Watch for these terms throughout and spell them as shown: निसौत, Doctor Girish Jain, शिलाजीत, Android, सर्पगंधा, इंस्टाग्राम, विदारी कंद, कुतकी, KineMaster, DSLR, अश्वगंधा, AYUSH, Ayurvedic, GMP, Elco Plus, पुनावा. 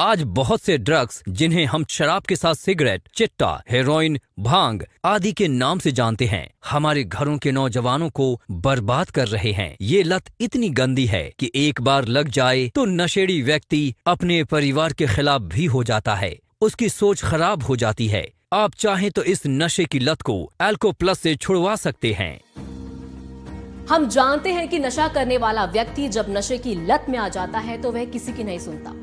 आज बहुत से ड्रग्स जिन्हें हम शराब के साथ सिगरेट, चिट्टा, हेरोइन, भांग आदि के नाम से जानते हैं, हमारे घरों के नौजवानों को बर्बाद कर रहे हैं। ये लत इतनी गंदी है कि एक बार लग जाए तो नशेड़ी व्यक्ति अपने परिवार के खिलाफ भी हो जाता है, उसकी सोच खराब हो जाती है। आप चाहें तो इस नशे की लत को एल्को प्लस से छुड़वा सकते हैं। हम जानते हैं कि नशा करने वाला व्यक्ति जब नशे की लत में आ जाता है तो वह किसी की नहीं सुनता,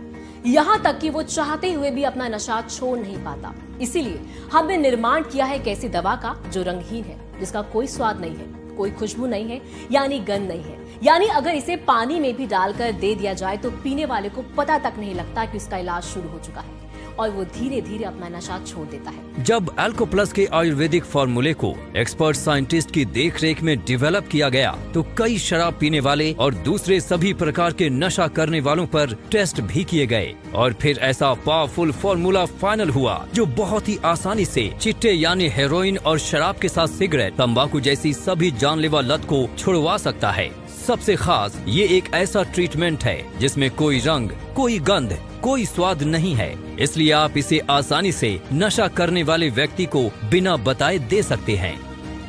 यहाँ तक कि वो चाहते हुए भी अपना नशा छोड़ नहीं पाता। इसीलिए हमने निर्माण किया है एक ऐसी दवा का जो रंगहीन है, जिसका कोई स्वाद नहीं है, कोई खुशबू नहीं है, यानी गंध नहीं है। यानी अगर इसे पानी में भी डालकर दे दिया जाए तो पीने वाले को पता तक नहीं लगता कि उसका इलाज शुरू हो चुका है और वो धीरे धीरे अपना नशा छोड़ देता है। जब एल्को प्लस के आयुर्वेदिक फॉर्मूले को एक्सपर्ट साइंटिस्ट की देखरेख में डेवलप किया गया तो कई शराब पीने वाले और दूसरे सभी प्रकार के नशा करने वालों पर टेस्ट भी किए गए और फिर ऐसा पावरफुल फॉर्मूला फाइनल हुआ जो बहुत ही आसानी से चिट्टे यानी हेरोइन और शराब के साथ सिगरेट, तंबाकू जैसी सभी जानलेवा लत को छुड़वा सकता है। सबसे खास ये एक ऐसा ट्रीटमेंट है जिसमें कोई रंग, कोई गंध, कोई स्वाद नहीं है, इसलिए आप इसे आसानी से नशा करने वाले व्यक्ति को बिना बताए दे सकते हैं।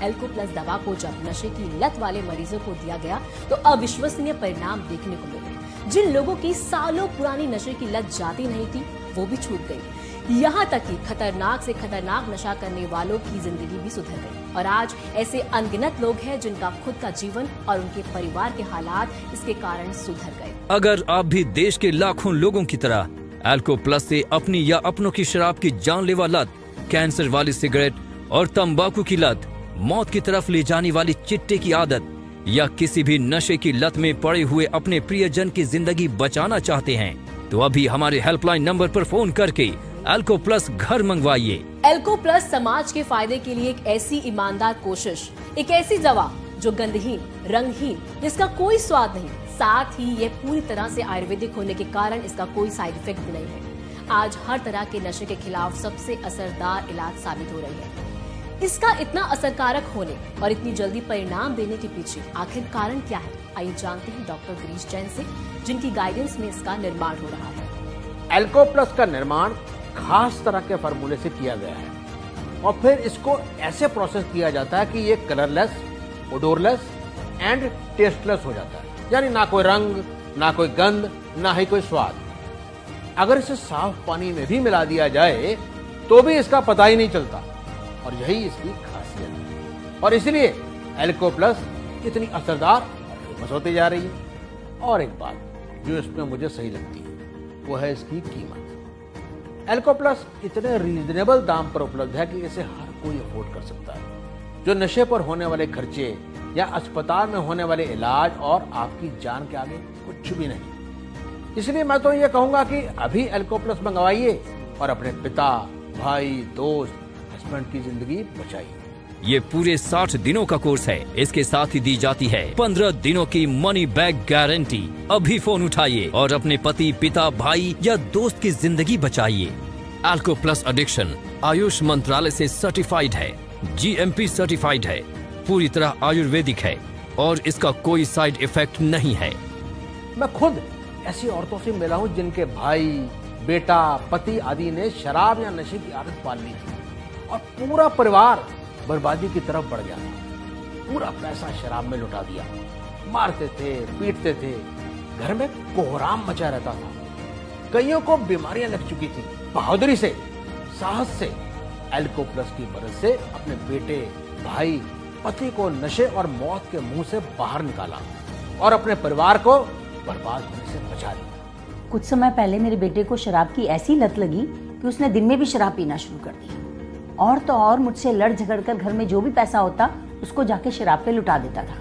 एल्को प्लस दवा को जब नशे की लत वाले मरीजों को दिया गया तो अविश्वसनीय परिणाम देखने को मिले। जिन लोगों की सालों पुरानी नशे की लत जाती नहीं थी वो भी छूट गयी, यहाँ तक कि खतरनाक से खतरनाक नशा करने वालों की जिंदगी भी सुधर गयी। और आज ऐसे अनगिनत लोग हैं जिनका खुद का जीवन और उनके परिवार के हालात इसके कारण सुधर गए। अगर आप भी देश के लाखों लोगों की तरह एल्को प्लस से अपनी या अपनों की शराब की जानलेवा लत, कैंसर वाली सिगरेट और तंबाकू की लत, मौत की तरफ ले जाने वाली चिट्टे की आदत या किसी भी नशे की लत में पड़े हुए अपने प्रियजन की जिंदगी बचाना चाहते हैं तो अभी हमारे हेल्पलाइन नंबर पर फोन करके एल्को प्लस घर मंगवाइए। एल्को प्लस समाज के फायदे के लिए एक ऐसी ईमानदार कोशिश, एक ऐसी दवा जो गंधहीन, रंगहीन, जिसका कोई स्वाद नहीं, साथ ही ये पूरी तरह से आयुर्वेदिक होने के कारण इसका कोई साइड इफेक्ट भी नहीं है, आज हर तरह के नशे के खिलाफ सबसे असरदार इलाज साबित हो रही है। इसका इतना असरकारक होने और इतनी जल्दी परिणाम देने के पीछे आखिर कारण क्या है, आइए जानते हैं डॉक्टर गिरीश जैन से, जिनकी गाइडेंस में इसका निर्माण हो रहा है। एल्को प्लस का निर्माण खास तरह के फार्मूले से किया गया है और फिर इसको ऐसे प्रोसेस किया जाता है कि ये कलरलेस, ओडोरलेस एंड टेस्टलेस हो जाता है, यानी ना कोई रंग, ना कोई गंध, ना ही कोई स्वाद। अगर इसे साफ पानी में भी मिला दिया जाए तो भी इसका पता ही नहीं चलता और यही इसकी खासियत है। और इसलिए एल्को प्लस इतनी असरदार फेमस होती जा रही है। और एक बात जो इसमें मुझे सही लगती है वो है इसकी कीमत। एल्को प्लस इतने रीजनेबल दाम पर उपलब्ध है कि इसे हर कोई अफोर्ड कर सकता है। जो नशे पर होने वाले खर्चे या अस्पताल में होने वाले इलाज और आपकी जान के आगे कुछ भी नहीं। इसलिए मैं तो ये कहूंगा कि अभी एल्को प्लस मंगवाइए और अपने पिता, भाई, दोस्त, हस्बैंड की जिंदगी बचाइए। ये पूरे 60 दिनों का कोर्स है, इसके साथ ही दी जाती है 15 दिनों की मनी बैक गारंटी। अभी फोन उठाइए और अपने पति, पिता, भाई या दोस्त की जिंदगी बचाइए। एल्को प्लस एडिक्शन आयुष मंत्रालय से सर्टिफाइड है, GMP सर्टिफाइड है, पूरी तरह आयुर्वेदिक है और इसका कोई साइड इफेक्ट नहीं है। मैं खुद ऐसी औरतों से मिला हूँ जिनके भाई, बेटा, पति आदि ने शराब या नशे की आदत पाल ली थी और पूरा परिवार बर्बादी की तरफ बढ़ गया। पूरा पैसा शराब में लुटा दिया, मारते थे, पीटते थे, घर में कोहराम मचा रहता था। कईयों को बीमारियां लग चुकी थी। बहादुरी से, साहस से एल्को प्लस की मदद से अपने बेटे, भाई, पति को नशे और मौत के मुंह से बाहर निकाला और अपने परिवार को बर्बाद होने से बचा लिया। कुछ समय पहले मेरे बेटे को शराब की ऐसी लत लगी कि उसने दिन में भी शराब पीना शुरू कर दिया और तो और मुझसे लड़ झगड़ कर घर में जो भी पैसा होता उसको जाके शराब पे लुटा देता था।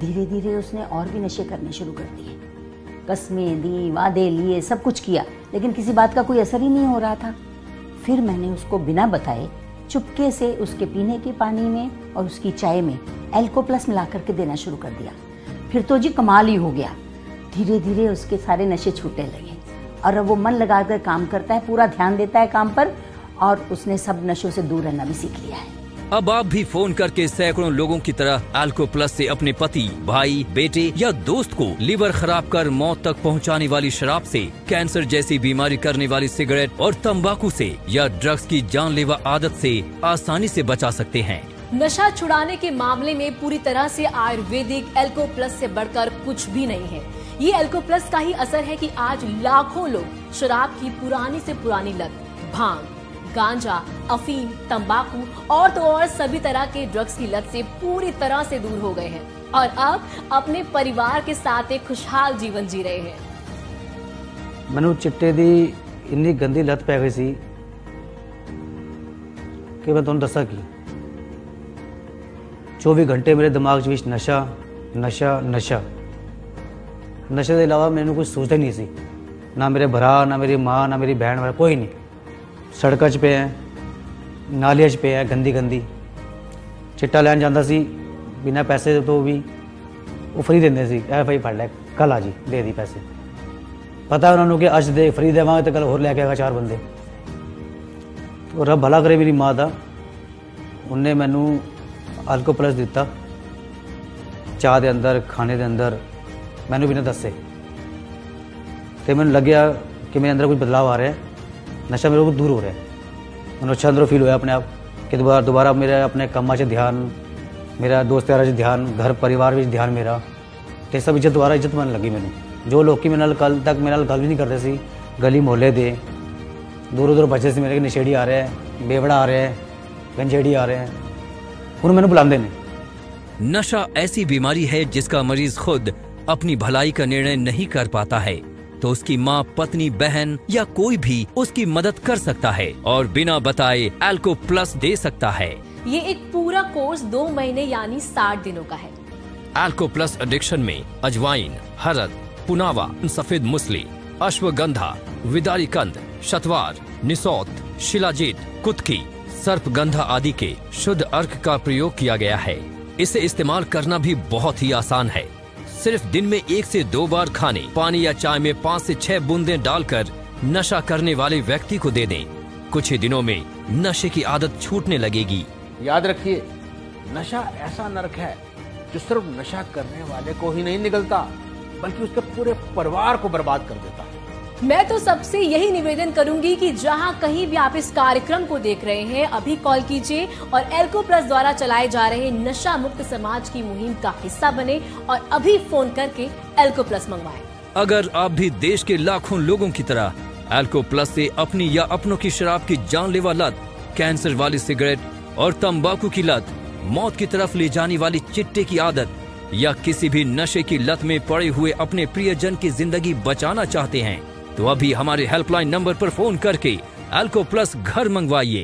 धीरे धीरे उसने और भी नशे करने शुरू कर दिए, कस्में दी, वादे लिए, सब कुछ किया लेकिन किसी बात का कोई असर ही नहीं हो रहा था। फिर मैंने उसको बिना बताए चुपके से उसके पीने के पानी में और उसकी चाय में एल्को प्लस मिला करके देना शुरू कर दिया। फिर तो जी कमाल ही हो गया, धीरे धीरे उसके सारे नशे छूटने लगे और अब वो मन लगा कर काम करता है, पूरा ध्यान देता है काम पर और उसने सब नशों से दूर रहना भी सीख लिया है। अब आप भी फोन करके सैकड़ों लोगों की तरह एल्को प्लस से अपने पति, भाई, बेटे या दोस्त को लीवर खराब कर मौत तक पहुंचाने वाली शराब से, कैंसर जैसी बीमारी करने वाली सिगरेट और तंबाकू से या ड्रग्स की जानलेवा आदत से आसानी से बचा सकते हैं। नशा छुड़ाने के मामले में पूरी तरह से आयुर्वेदिक एल्को प्लस से बढ़कर कुछ भी नहीं है। ये एल्को प्लस का ही असर है कि आज लाखों लोग शराब की पुरानी से पुरानी लत, भांग, गांजा, अफीम, तंबाकू और तो और सभी तरह के ड्रग्स की लत से पूरी तरह से दूर हो गए हैं और अब अपने परिवार के साथ एक खुशहाल जीवन जी रहे हैं। मनु चिट्टे दी इतनी गंदी लत पै गई सी कि मैं तुहानू दस्सां कि 24 घंटे मेरे दिमाग च विच नशा नशा नशा नशे के अलावा मैनू कुछ सोचता ही नहीं सी, ना मेरे भरा, ना मेरी माँ, ना मेरी बहन वाला कोई नहीं। सड़कों पे है, नालियाँ पे है, गंदी गंदी चिट्टा लैन जाता सी, बिना पैसे तो भी वो फ्री देंदे सी, ए भाई फड़ लै कल आ जी दे दी पैसे, पता उन्होंने कि अज दे फ्री देवांगे तो कल होर लैके आएगा चार बंदे। तो रब भला करे मेरी माँ का, उन्हें मैनू एल्को प्लस दिता, चाह के अंदर, खाने के अंदर, मैनू बिना दसे तो मैंने लग्या कि मेरे अंदर कुछ बदलाव आ रहा है, नशा मेरे को दूर हो रहा है, मैंने अच्छा अंदरों फील होया अपने आप कि दोबारा मेरा अपने कामा ध्यान, मेरा दोस्त यार ध्यान, घर परिवार में ध्यान मेरा, तो सब इज्जत दोबारा इज्जत मन लगी। मैंने जो लोग मेरे नाल कल तक मेरे नाल गल भी नहीं करते सी, गली मोहल्ले दे दूरों दूर बचे से मेरे नशेड़ी आ रहे हैं, बेवड़ा आ रहे हैं, गंजेड़ी आ रहे हैं, उन्हें मैंने बुलाते ने। नशा ऐसी बीमारी है जिसका मरीज खुद अपनी भलाई का निर्णय नहीं कर पाता है तो उसकी माँ, पत्नी, बहन या कोई भी उसकी मदद कर सकता है और बिना बताए एल्को प्लस दे सकता है। ये एक पूरा कोर्स 2 महीने यानी 60 दिनों का है। एल्को प्लस एडिक्शन में अजवाइन, हरद, पुनावा, सफेद मुसली, अश्वगंधा, विदारी कंद, शतवार, निसौत, शिलाजीत, कुतकी, सर्पगंधा आदि के शुद्ध अर्क का प्रयोग किया गया है। इसे इस्तेमाल करना भी बहुत ही आसान है। सिर्फ दिन में 1 से 2 बार खाने, पानी या चाय में 5 से 6 बूंदें डालकर नशा करने वाले व्यक्ति को दे दें। कुछ ही दिनों में नशे की आदत छूटने लगेगी। याद रखिए, नशा ऐसा नरक है जो सिर्फ नशा करने वाले को ही नहीं निगलता बल्कि उसके पूरे परिवार को बर्बाद कर देता है। मैं तो सबसे यही निवेदन करूंगी कि जहां कहीं भी आप इस कार्यक्रम को देख रहे हैं, अभी कॉल कीजिए और एल्को प्लस द्वारा चलाए जा रहे नशा मुक्त समाज की मुहिम का हिस्सा बने और अभी फोन करके एल्को प्लस मंगवाएं। अगर आप भी देश के लाखों लोगों की तरह एल्को प्लस से अपनी या अपनों की शराब की जानलेवा लत, कैंसर वाली सिगरेट और तम्बाकू की लत, मौत की तरफ ले जाने वाली चिट्टे की आदत या किसी भी नशे की लत में पड़े हुए अपने प्रियजन की जिंदगी बचाना चाहते हैं तो अभी हमारे हेल्पलाइन नंबर पर फोन करके एल्को प्लस घर मंगवाइए।